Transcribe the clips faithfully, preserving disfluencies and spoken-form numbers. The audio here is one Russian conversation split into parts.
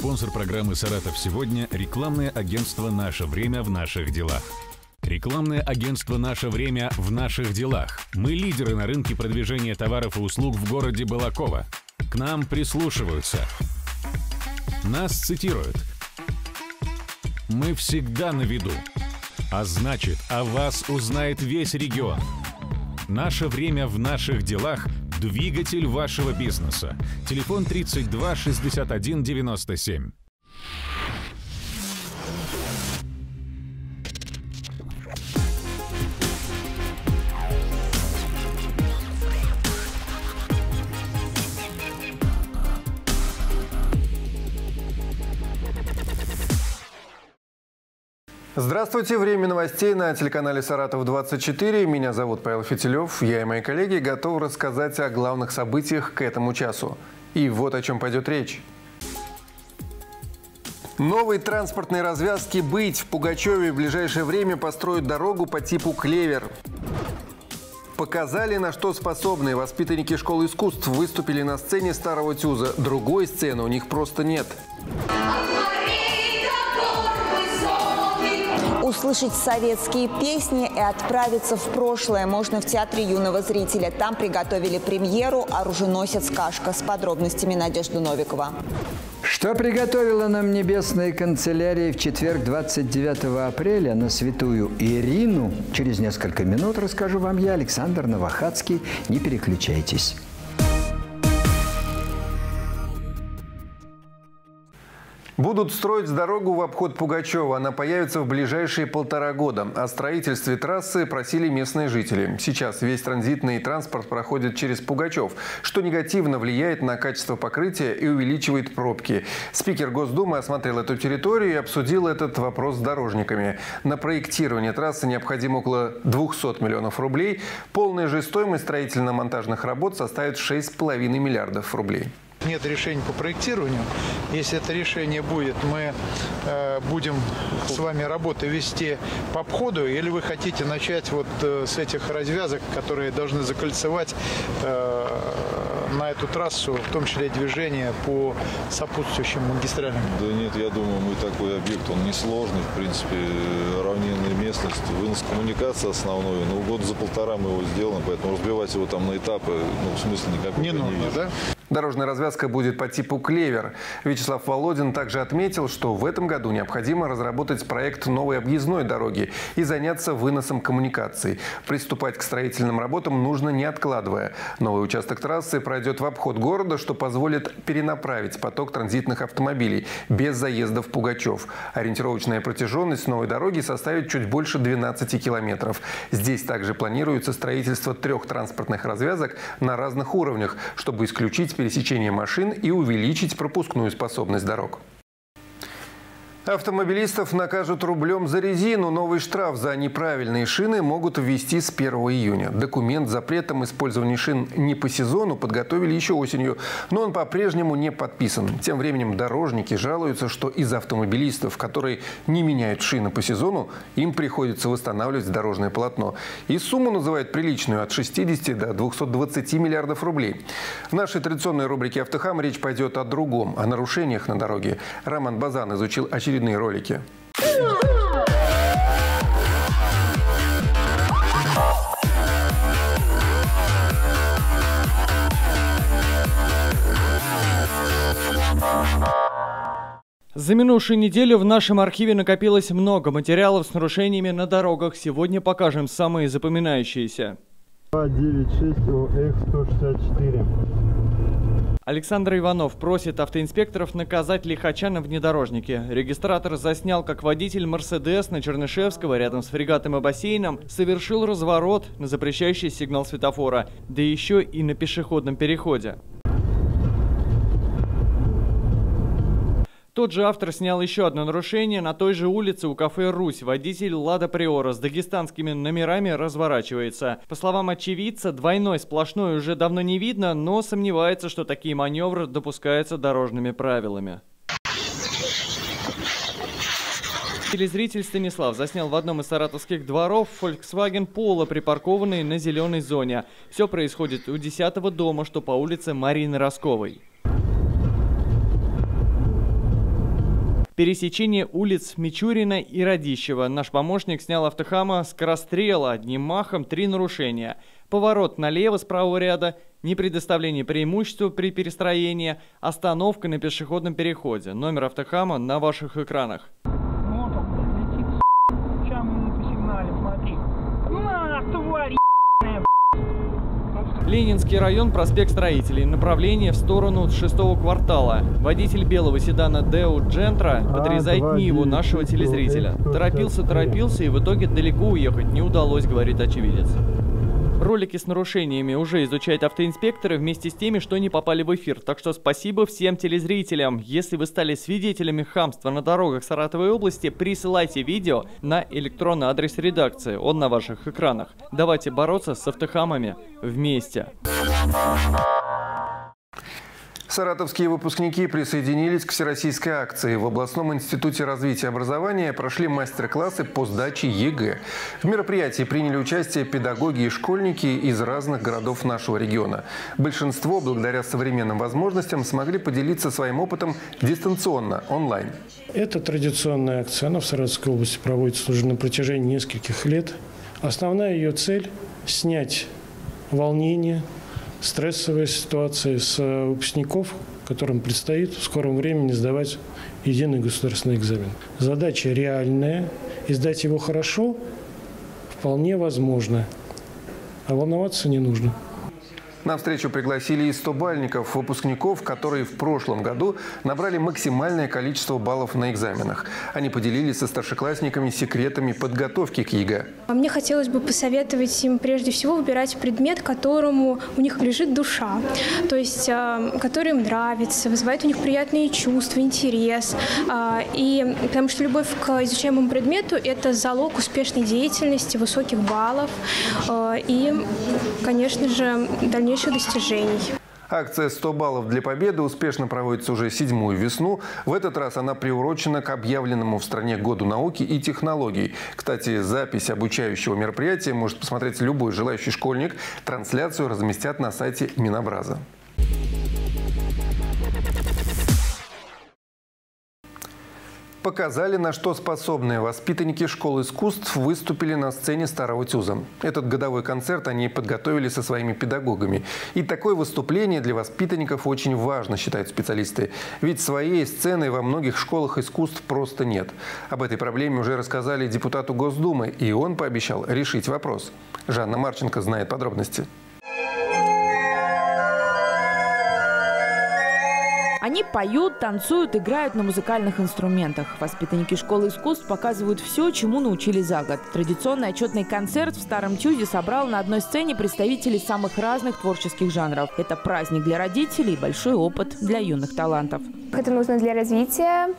Спонсор программы «Саратов сегодня» – рекламное агентство «Наше время в наших делах». Рекламное агентство «Наше время в наших делах». Мы лидеры на рынке продвижения товаров и услуг в городе Балаково. К нам прислушиваются. Нас цитируют. Мы всегда на виду. А значит, о вас узнает весь регион. «Наше время в наших делах» – двигатель вашего бизнеса. Телефон тридцать два шестьдесят один девяносто семь. Здравствуйте. Время новостей на телеканале «Саратов двадцать четыре». Меня зовут Павел Фитилёв. Я и мои коллеги готовы рассказать о главных событиях к этому часу. И вот о чем пойдет речь. Новой транспортной развязки быть. В Пугачеве в ближайшее время построят дорогу по типу «Клевер». Показали, на что способны. Воспитанники школы искусств выступили на сцене Старого Тюза. Другой сцены у них просто нет. Услышать советские песни и отправиться в прошлое можно в Театре юного зрителя. Там приготовили премьеру «Оруженосец Кашка». С подробностями Надежда Новикова. Что приготовила нам небесная канцелярия в четверг двадцать девятого апреля на Святую Ирину, через несколько минут расскажу вам я, Александр Новохацкий. Не переключайтесь. Будут строить дорогу в обход Пугачева. Она появится в ближайшие полтора года. О строительстве трассы просили местные жители. Сейчас весь транзитный транспорт проходит через Пугачев, что негативно влияет на качество покрытия и увеличивает пробки. Спикер Госдумы осмотрел эту территорию и обсудил этот вопрос с дорожниками. На проектирование трассы необходимо около двухсот миллионов рублей. Полная же стоимость строительно-монтажных работ составит шесть с половиной миллиардов рублей. Нет решения по проектированию. Если это решение будет, мы э, будем с вами работы вести по обходу, или вы хотите начать вот э, с этих развязок, которые должны закольцевать э, на эту трассу, в том числе движение по сопутствующим магистралям? Да нет, я думаю, мы такой объект, он несложный, в принципе, равнинная местность, вынос коммуникации основной, но год за полтора мы его сделаем, поэтому разбивать его там на этапы, ну, в смысле никакого не нужно, не да? Дорожная развязка будет по типу «Клевер». Вячеслав Володин также отметил, что в этом году необходимо разработать проект новой объездной дороги и заняться выносом коммуникаций. Приступать к строительным работам нужно не откладывая. Новый участок трассы пройдет в обход города, что позволит перенаправить поток транзитных автомобилей без заезда в Пугачев. Ориентировочная протяженность новой дороги составит чуть больше двенадцати километров. Здесь также планируется строительство трех транспортных развязок на разных уровнях, чтобы исключить пересечение машин и увеличить пропускную способность дорог. Автомобилистов накажут рублем за резину. Новый штраф за неправильные шины могут ввести с первого июня. Документ с запретом использования шин не по сезону подготовили еще осенью, но он по-прежнему не подписан. Тем временем дорожники жалуются, что из автомобилистов, которые не меняют шины по сезону, им приходится восстанавливать дорожное полотно. И сумму называют приличную – от шестидесяти до двухсот двадцати миллиардов рублей. В нашей традиционной рубрике «Автохам» речь пойдет о другом – о нарушениях на дороге. Роман Базан изучил очередные очередные ролики. За минувшую неделю в нашем архиве накопилось много материалов с нарушениями на дорогах. Сегодня покажем самые запоминающиеся. два девять шесть О Х сто шестьдесят четыре. Александр Иванов просит автоинспекторов наказать лихача на внедорожнике. Регистратор заснял, как водитель «Мерседес» на Чернышевского рядом с фрегатом и бассейном совершил разворот на запрещающий сигнал светофора, да еще и на пешеходном переходе. Тот же автор снял еще одно нарушение на той же улице у кафе «Русь». Водитель «Лада Приора» с дагестанскими номерами разворачивается. По словам очевидца, двойной сплошной уже давно не видно, но сомневается, что такие маневры допускаются дорожными правилами. Телезритель Станислав заснял в одном из саратовских дворов Volkswagen Polo, припаркованный на зеленой зоне. Все происходит у десятого дома, что по улице Марины Расковой. пересечении улиц Мичурина и Радищева. Наш помощник снял автохама с скорострела одним махом, три нарушения. Поворот налево с правого ряда, непредоставление преимущества при перестроении, остановка на пешеходном переходе. Номер автохама на ваших экранах. Вот он, блядь, летит, с***. Сейчас мы ему посигналим, смотри. На, тварь, е***ная, блядь. Ленинский район, проспект Строителей. Направление в сторону шестого квартала. Водитель белого седана Део Джентра подрезает Ниву нашего телезрителя. Торопился, торопился и в итоге далеко уехать не удалось, говорит очевидец. Ролики с нарушениями уже изучают автоинспекторы вместе с теми, что не попали в эфир. Так что спасибо всем телезрителям. Если вы стали свидетелями хамства на дорогах Саратовой области, присылайте видео на электронный адрес редакции. Он на ваших экранах. Давайте бороться с автохамами вместе. Саратовские выпускники присоединились к всероссийской акции. В Областном институте развития образования прошли мастер-классы по сдаче ЕГЭ. В мероприятии приняли участие педагоги и школьники из разных городов нашего региона. Большинство, благодаря современным возможностям, смогли поделиться своим опытом дистанционно, онлайн. Это традиционная акция. Она в Саратовской области проводится уже на протяжении нескольких лет. Основная ее цель – снять волнение, стрессовая ситуация с выпускников, которым предстоит в скором времени сдавать единый государственный экзамен. Задача реальная, и сдать его хорошо вполне возможно, а волноваться не нужно. На встречу пригласили и стобальников, выпускников, которые в прошлом году набрали максимальное количество баллов на экзаменах. Они поделились со старшеклассниками секретами подготовки к ЕГЭ. Мне хотелось бы посоветовать им прежде всего выбирать предмет, которому у них лежит душа, то есть который им нравится, вызывает у них приятные чувства, интерес. И, потому что любовь к изучаемому предмету – это залог успешной деятельности, высоких баллов и, конечно же, дальнейшего достижений. Акция «сто баллов для победы» успешно проводится уже седьмую весну. В этот раз она приурочена к объявленному в стране году науки и технологий. Кстати, запись обучающего мероприятия может посмотреть любой желающий школьник. Трансляцию разместят на сайте Минобраза. Показали, на что способны. Воспитанники школ искусств выступили на сцене Старого Тюза. Этот годовой концерт они подготовили со своими педагогами. И такое выступление для воспитанников очень важно, считают специалисты. Ведь своей сцены во многих школах искусств просто нет. Об этой проблеме уже рассказали депутату Госдумы, и он пообещал решить вопрос. Жанна Марченко знает подробности. Они поют, танцуют, играют на музыкальных инструментах. Воспитанники школы искусств показывают все, чему научили за год. Традиционный отчетный концерт в Старом Тюзе собрал на одной сцене представителей самых разных творческих жанров. Это праздник для родителей и большой опыт для юных талантов. Это нужно для развития,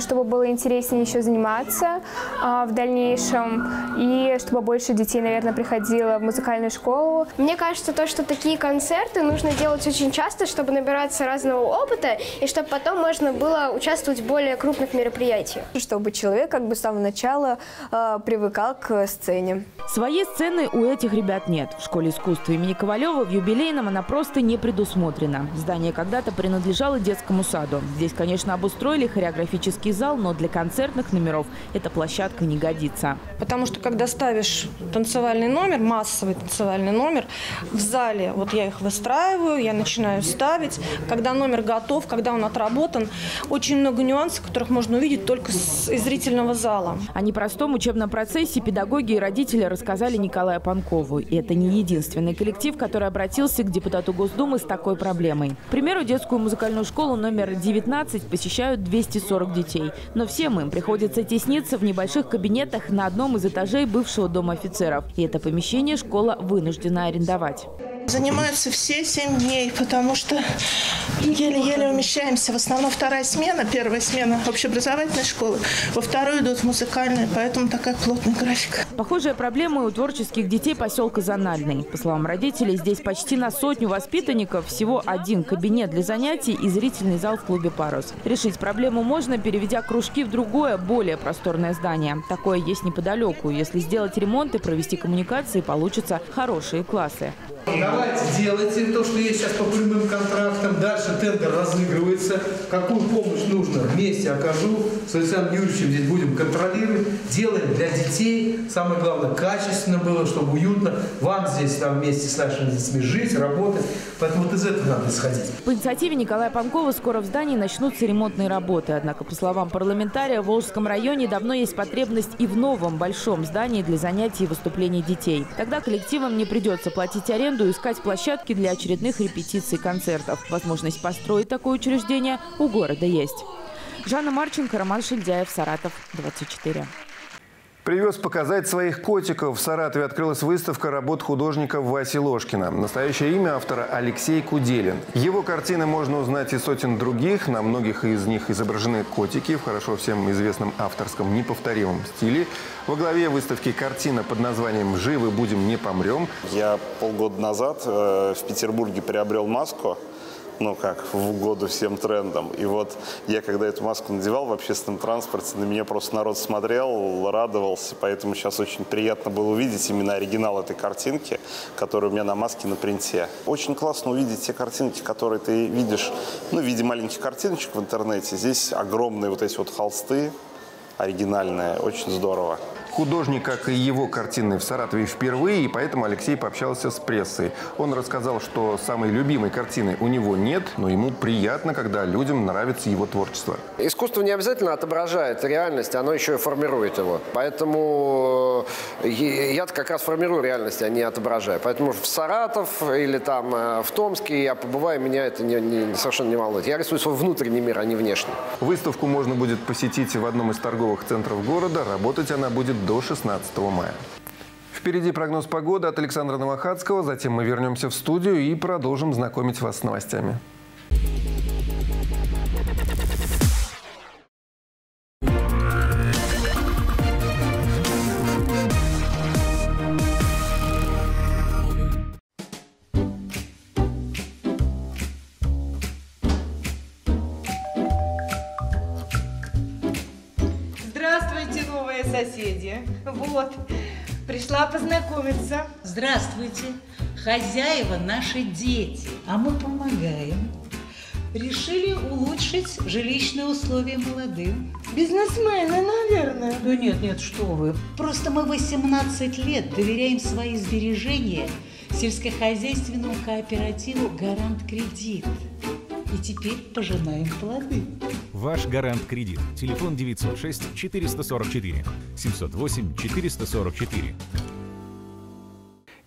чтобы было интереснее еще заниматься а, в дальнейшем, и чтобы больше детей, наверное, приходило в музыкальную школу. Мне кажется, то, что такие концерты нужно делать очень часто, чтобы набираться разного опыта, и чтобы потом можно было участвовать в более крупных мероприятиях. Чтобы человек как бы с самого начала а, привыкал к сцене. Своей сцены у этих ребят нет. В школе искусства имени Ковалева в юбилейном она просто не предусмотрена. Здание когда-то принадлежало детскому саду. Здесь, конечно, обустроили хореографические зал, но для концертных номеров эта площадка не годится. Потому что когда ставишь танцевальный номер, массовый танцевальный номер, в зале, вот я их выстраиваю, я начинаю ставить, когда номер готов, когда он отработан, очень много нюансов, которых можно увидеть только с, из зрительного зала. О непростом учебном процессе педагоги и родители рассказали Николаю Панкову. И это не единственный коллектив, который обратился к депутату Госдумы с такой проблемой. К примеру, детскую музыкальную школу номер девятнадцать посещают двести сорок детей. Детей. Но всем им приходится тесниться в небольших кабинетах на одном из этажей бывшего дома офицеров. И это помещение школа вынуждена арендовать. Занимаются все семь дней, потому что еле-еле умещаемся. В основном вторая смена, первая смена общеобразовательной школы, во вторую идут музыкальные, поэтому такая плотная графика. Похожая проблема и у творческих детей поселка Зональный. По словам родителей, здесь почти на сотню воспитанников всего один кабинет для занятий и зрительный зал в клубе «Парус». Решить проблему можно, переведя кружки в другое, более просторное здание. Такое есть неподалеку. Если сделать ремонт и провести коммуникации, получатся хорошие классы. Давайте делайте то, что есть сейчас по прямым контрактам. Дальше тендер разыгрывается. Какую помощь нужно, вместе окажу. С Александром Юрьевичем здесь будем контролировать. Делаем для детей. Самое главное, качественно было, чтобы уютно. Вам здесь там, вместе с нашими детьми жить, работать. Поэтому вот из этого надо исходить. По инициативе Николая Панкова скоро в здании начнутся ремонтные работы. Однако, по словам парламентария, в Волжском районе давно есть потребность и в новом большом здании для занятий и выступлений детей. Тогда коллективам не придется платить аренду и искать площадки для очередных репетиций концертов. Возможность построить такое учреждение у города есть. Жанна Марченко, Роман Шильдяев, Саратов двадцать четыре. Привез показать своих котиков. В Саратове открылась выставка работ художника Васи Ложкина. Настоящее имя автора Алексей Куделин. Его картины можно узнать из сотен других. На многих из них изображены котики в хорошо всем известном авторском неповторимом стиле. Во главе выставки картина под названием «Живы будем, не помрем». Я полгода назад в Петербурге приобрел маску. Ну, как в угоду всем трендам. И вот я, когда эту маску надевал в общественном транспорте, на меня просто народ смотрел, радовался. Поэтому сейчас очень приятно было увидеть именно оригинал этой картинки, которая у меня на маске на принте. Очень классно увидеть те картинки, которые ты видишь, ну, в виде маленьких картиночек в интернете. Здесь огромные вот эти вот холсты оригинальные. Очень здорово. Художник, как и его картины, в Саратове впервые, и поэтому Алексей пообщался с прессой. Он рассказал, что самой любимой картины у него нет, но ему приятно, когда людям нравится его творчество. Искусство не обязательно отображает реальность, оно еще и формирует его. Поэтому я как раз формирую реальность, а не отображаю. Поэтому в Саратов или там в Томске я побываю, меня это не, не, совершенно не волнует. Я рисую свой внутренний мир, а не внешний. Выставку можно будет посетить в одном из торговых центров города. Работать она будет до шестнадцатого мая. Впереди прогноз погоды от Александра Новохацкого. Затем мы вернемся в студию и продолжим знакомить вас с новостями. Вот, пришла познакомиться. Здравствуйте. Хозяева наши дети, а мы помогаем. Решили улучшить жилищные условия молодым. Бизнесмены, наверное. Да нет, нет, что вы. Просто мы восемнадцать лет доверяем свои сбережения сельскохозяйственному кооперативу «Гарант Кредит». И теперь пожинаем плоды. Ваш «Гарант Кредит». Телефон девятьсот шесть четыреста сорок четыре семьсот восемь четыреста сорок четыре.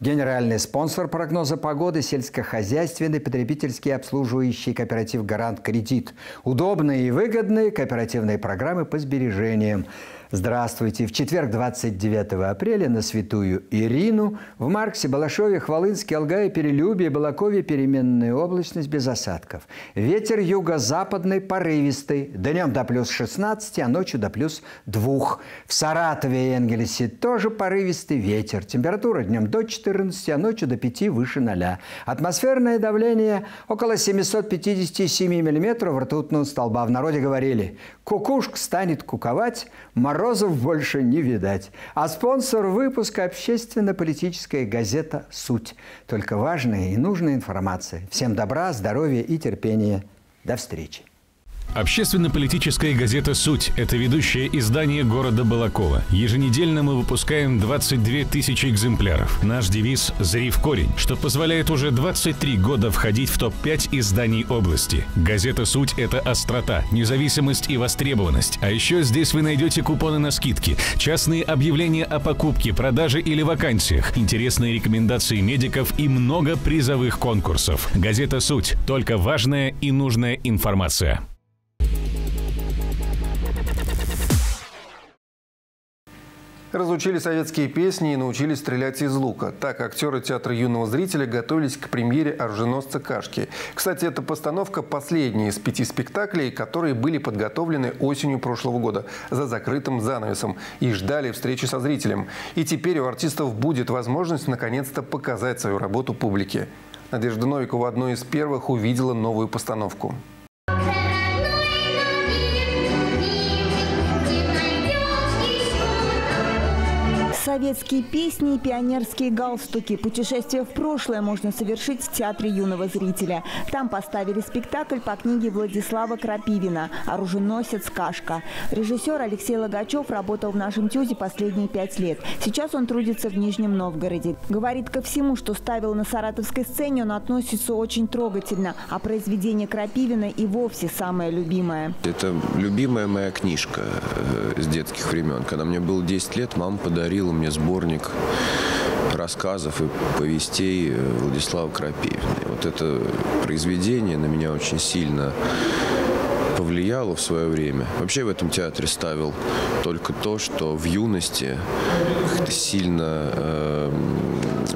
Генеральный спонсор прогноза погоды – сельскохозяйственный потребительский обслуживающий кооператив «Гарант Кредит». Удобные и выгодные кооперативные программы по сбережениям. Здравствуйте! В четверг, двадцать девятого апреля, на Святую Ирину в Марксе, Балашове, Хвалынске, Алгае, Перелюбе, Балакове переменная облачность без осадков. Ветер юго-западный порывистый. Днем до плюс шестнадцати, а ночью до плюс двух. В Саратове и Энгельсе тоже порывистый ветер. Температура днем до четырнадцати, а ночью до пяти выше ноля. Атмосферное давление около семисот пятидесяти семи миллиметров ртутного столба. В народе говорили: кукушка станет куковать, мороз Розов больше не видать. А спонсор выпуска – общественно-политическая газета «Суть». Только важная и нужная информация. Всем добра, здоровья и терпения. До встречи. Общественно-политическая газета «Суть» – это ведущее издание города Балакова. Еженедельно мы выпускаем двадцать две тысячи экземпляров. Наш девиз – «Зри в корень», что позволяет уже двадцать три года входить в топ пять изданий области. Газета «Суть» – это острота, независимость и востребованность. А еще здесь вы найдете купоны на скидки, частные объявления о покупке, продаже или вакансиях, интересные рекомендации медиков и много призовых конкурсов. Газета «Суть» – только важная и нужная информация. Разучили советские песни и научились стрелять из лука. Так актеры Театра юного зрителя готовились к премьере «Оруженосца Кашки». Кстати, эта постановка последняя из пяти спектаклей, которые были подготовлены осенью прошлого года за закрытым занавесом и ждали встречи со зрителем. И теперь у артистов будет возможность наконец-то показать свою работу публике. Надежда Новикова одной из первых увидела новую постановку. советские песни и пионерские галстуки. Путешествие в прошлое можно совершить в Театре юного зрителя. Там поставили спектакль по книге Владислава Крапивина «Оруженосец Кашка». Режиссер Алексей Логачев работал в нашем ТЮЗе последние пять лет. Сейчас он трудится в Нижнем Новгороде. Говорит, ко всему, что ставил на саратовской сцене, он относится очень трогательно. А произведение Крапивина и вовсе самое любимое. Это любимая моя книжка с детских времен. Когда мне было десять лет, мама подарила мне сборник рассказов и повестей Владислава Крапивина. Вот это произведение на меня очень сильно повлияло в свое время. Вообще в этом театре ставил только то, что в юности сильно э,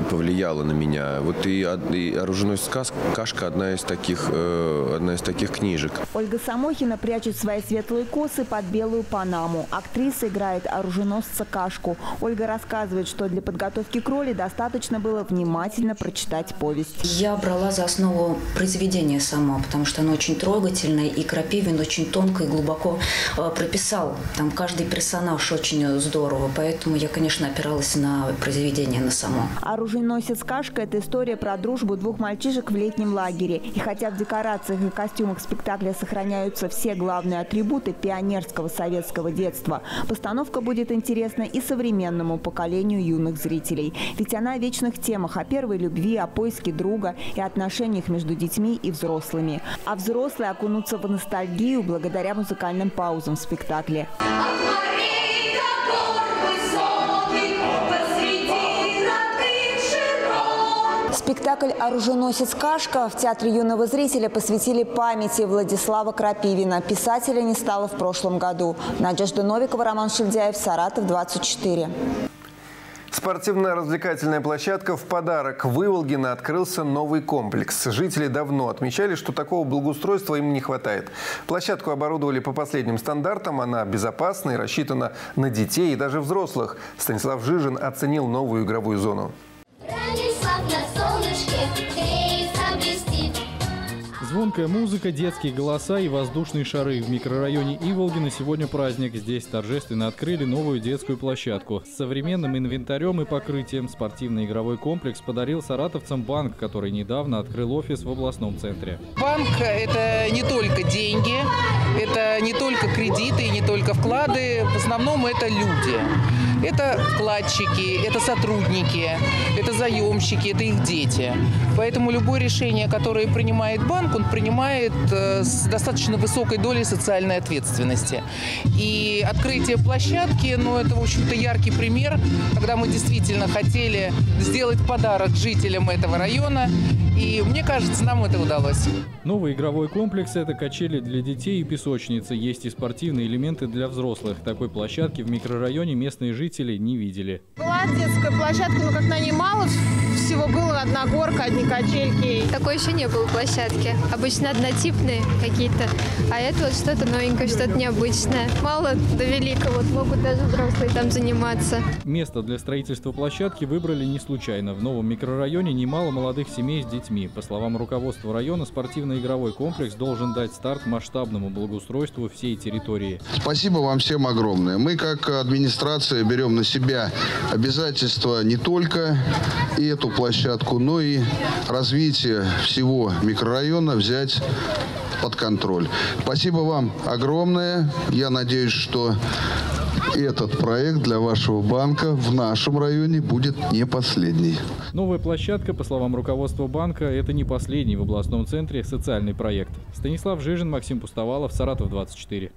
повлияло на меня. Вот и, и «Оруженосец Кашка» одна из таких, э, одна из таких книжек. Ольга Самохина прячет свои светлые косы под белую панаму. Актриса играет оруженосца Кашку. Ольга рассказывает, что для подготовки к роли достаточно было внимательно прочитать повесть. Я брала за основу произведение сама, потому что оно очень трогательное, и Крапивин очень тонко и глубоко э, прописал. Там каждый персонаж очень здорово, поэтому я, конечно, опиралась на произведение, на само. «Оруженосец Кашка» – это история про дружбу двух мальчишек в летнем лагере. И хотя в декорациях и костюмах спектакля сохраняются все главные атрибуты пионерского советского детства, постановка будет интересна и современному поколению юных зрителей. Ведь она о вечных темах, о первой любви, о поиске друга и отношениях между детьми и взрослыми. А взрослые окунутся в ностальгию благодаря музыкальным паузам в спектакле. Спектакль «Оруженосец Кашка» в Театре юного зрителя посвятили памяти Владислава Крапивина. Писателя не стало в прошлом году. Надежда Новикова, Роман Шильдяев, Саратов двадцать четыре. Спортивно-развлекательная площадка в подарок. В Иволгино открылся новый комплекс. Жители давно отмечали, что такого благоустройства им не хватает. Площадку оборудовали по последним стандартам. Она безопасна и рассчитана на детей и даже взрослых. Станислав Жижин оценил новую игровую зону. Звонкая музыка, детские голоса и воздушные шары. В микрорайоне Иволгина сегодня праздник. Здесь торжественно открыли новую детскую площадку. С современным инвентарем и покрытием спортивно-игровой комплекс подарил саратовцам банк, который недавно открыл офис в областном центре. Банк – это не только деньги, это не только кредиты и не только вклады. В основном это люди. Это вкладчики, это сотрудники, это заемщики, это их дети. Поэтому любое решение, которое принимает банк, он принимает с достаточно высокой долей социальной ответственности. И открытие площадки, ну, это, в общем-то, яркий пример, когда мы действительно хотели сделать подарок жителям этого района. И мне кажется, нам это удалось. Новый игровой комплекс – это качели для детей и песочница. Есть и спортивные элементы для взрослых. Такой площадки в микрорайоне местные жители не видели. Была детская площадка, но как на ней мало всего было. Одна горка, одни качельки. Такой еще не было площадки. Обычно однотипные какие-то. А это вот что-то новенькое, что-то необычное. Мало до великого. Вот могут даже взрослые там заниматься. Место для строительства площадки выбрали не случайно. В новом микрорайоне немало молодых семей с детьми. По словам руководства района, спортивно-игровой комплекс должен дать старт масштабному благоустройству всей территории. Спасибо вам всем огромное. Мы, как администрация, берем на себя обязательства не только эту площадку, но и развитие всего микрорайона взять под контроль. Спасибо вам огромное. Я надеюсь, что этот проект для вашего банка в нашем районе будет не последний. Новая площадка, по словам руководства банка, это не последний в областном центре социальный проект. Станислав Жижин, Максим Пустовалов, Саратов двадцать четыре.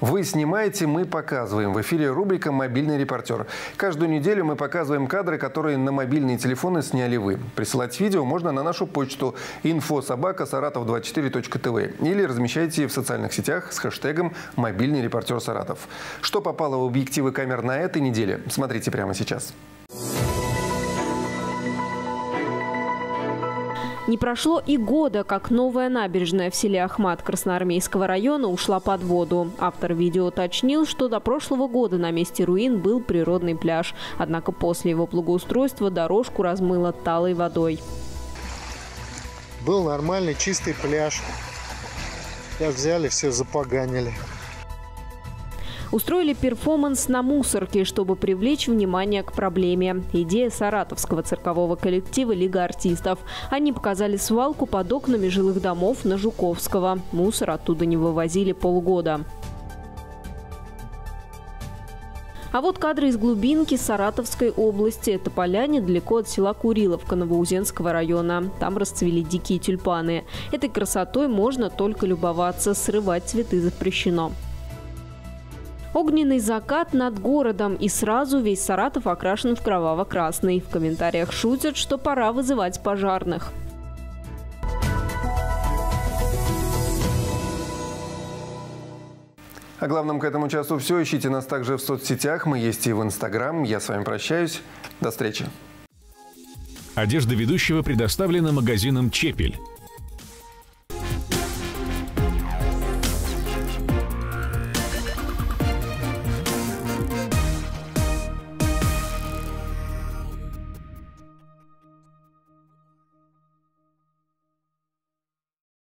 Вы снимаете, мы показываем. В эфире рубрика «Мобильный репортер». Каждую неделю мы показываем кадры, которые на мобильные телефоны сняли вы. Присылать видео можно на нашу почту инфо собака саратов двадцать четыре точка тв или размещайте в социальных сетях с хэштегом «Мобильный репортер Саратов». Что попало в объективы камер на этой неделе, смотрите прямо сейчас. Не прошло и года, как новая набережная в селе Ахмат Красноармейского района ушла под воду. Автор видео уточнил, что до прошлого года на месте руин был природный пляж. Однако после его благоустройства дорожку размыло талой водой. Был нормальный чистый пляж. Пляж взяли, все запоганили. устроили перформанс на мусорке, чтобы привлечь внимание к проблеме. Идея саратовского циркового коллектива «Лига артистов». Они показали свалку под окнами жилых домов на Жуковского. Мусор оттуда не вывозили полгода. А вот кадры из глубинки Саратовской области. Это поля недалеко от села Куриловка Новоузенского района. Там расцвели дикие тюльпаны. Этой красотой можно только любоваться. Срывать цветы запрещено. Огненный закат над городом, и сразу весь Саратов окрашен в кроваво-красный. В комментариях шутят, что пора вызывать пожарных. О главном к этому часу все. Ищите нас также в соцсетях. Мы есть и в Инстаграм. Я с вами прощаюсь. До встречи. Одежда ведущего предоставлена магазином «Чепель».